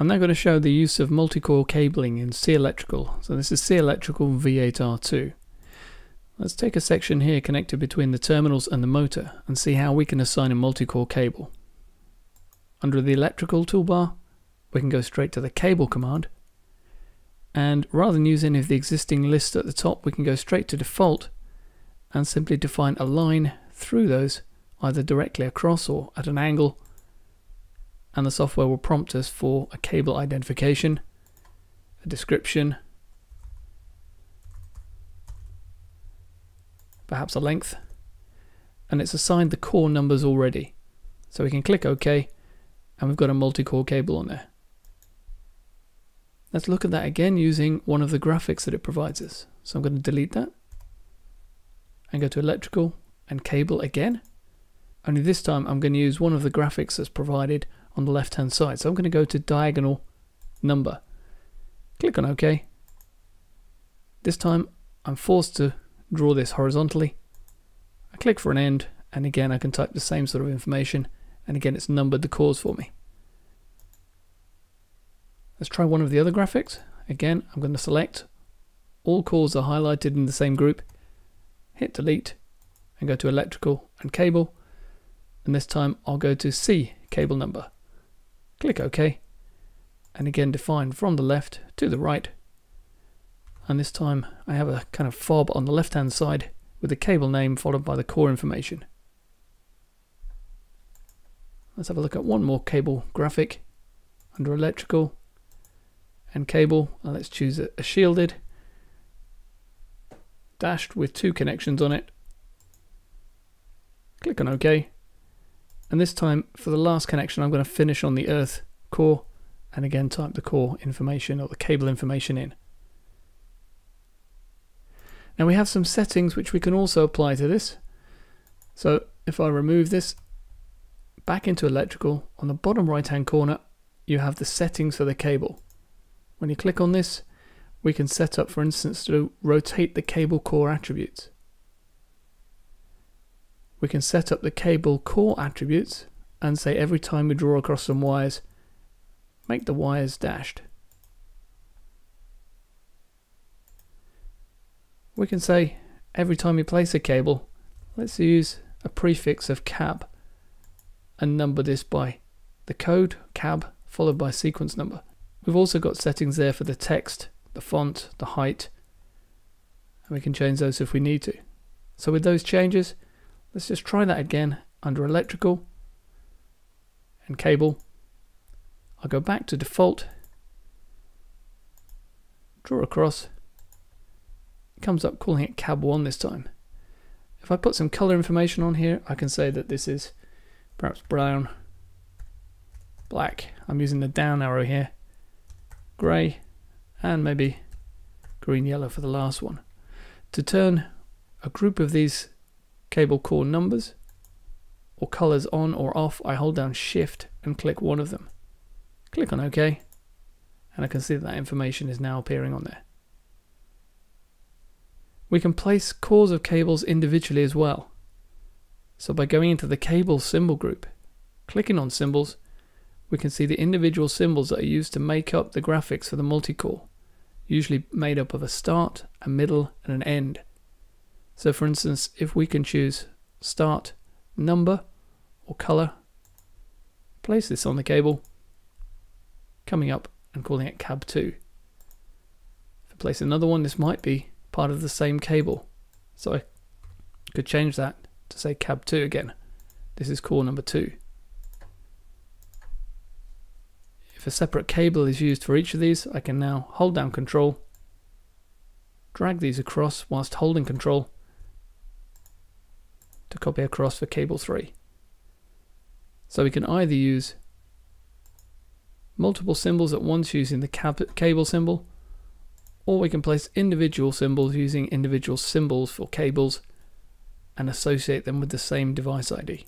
I'm now going to show the use of multi-coil cabling in See Electrical. So this is See Electrical V8R2. Let's take a section here connected between the terminals and the motor and see how we can assign a multi-coil cable. Under the electrical toolbar, we can go straight to the cable command, and rather than use any of the existing list at the top, we can go straight to default and simply define a line through those, either directly across or at an angle, and the software will prompt us for a cable identification, a description, perhaps a length, and it's assigned the core numbers already. So we can click OK and we've got a multi-core cable on there. Let's look at that again using one of the graphics that it provides us. So I'm going to delete that and go to electrical and cable again, only this time I'm going to use one of the graphics that's provided on the left hand side. So I'm going to go to diagonal number, click on OK. This time I'm forced to draw this horizontally. I click for an end, and again I can type the same sort of information, and again it's numbered the cores for me. Let's try one of the other graphics. Again, I'm going to select all cores are highlighted in the same group, hit delete and go to electrical and cable, and this time I'll go to C Cable Number. Click OK and again define from the left to the right, and this time I have a kind of fob on the left hand side with the cable name followed by the core information. Let's have a look at one more cable graphic under electrical and cable, and let's choose a shielded dashed with two connections on it. Click on OK, and this time for the last connection I'm going to finish on the earth core and again type the core information or the cable information in. Now we have some settings which we can also apply to this. So if I remove this, back into electrical, on the bottom right hand corner you have the settings for the cable. When you click on this, we can set up, for instance, to rotate the cable core attributes. We can set up the cable core attributes and say every time we draw across some wires, make the wires dashed. We can say every time we place a cable, let's use a prefix of CAB and number this by the code CAB followed by sequence number. We've also got settings there for the text, the font, the height, and we can change those if we need to. So with those changes, let's just try that again under electrical and cable. I'll go back to default, draw across, it comes up calling it CAB1 this time. If I put some color information on here, I can say that this is perhaps brown, black, I'm using the down arrow here, grey, and maybe green yellow for the last one, to turn a group of these cable core numbers or colors on or off. I hold down shift and click one of them, click on OK, and I can see that information is now appearing on there. We can place cores of cables individually as well, so by going into the cable symbol group, clicking on symbols, we can see the individual symbols that are used to make up the graphics for the multi-core, usually made up of a start, a middle and an end. So for instance, if we can choose start, number or color, place this on the cable, coming up and calling it CAB2. If I place another one, this might be part of the same cable, so I could change that to say CAB2 again. This is core number 2. If a separate cable is used for each of these, I can now hold down control, drag these across whilst holding control to copy across for cable 3. So we can either use multiple symbols at once using the cable symbol, or we can place individual symbols using individual symbols for cables and associate them with the same device ID.